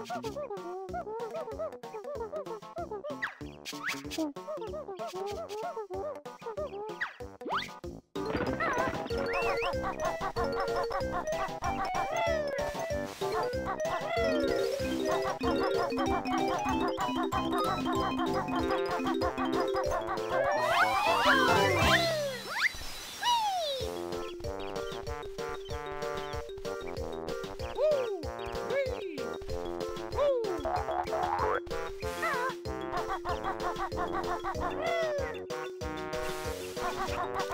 Woo!